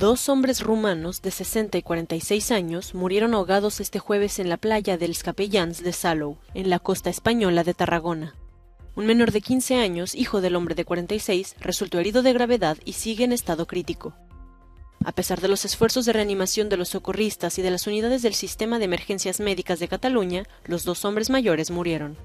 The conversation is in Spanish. Dos hombres rumanos de 60 y 46 años murieron ahogados este jueves en la playa dels Capellans de Salou, en la costa española de Tarragona. Un menor de 15 años, hijo del hombre de 46, resultó herido de gravedad y sigue en estado crítico. A pesar de los esfuerzos de reanimación de los socorristas y de las unidades del Sistema de Emergencias Médicas de Cataluña, los dos hombres mayores murieron.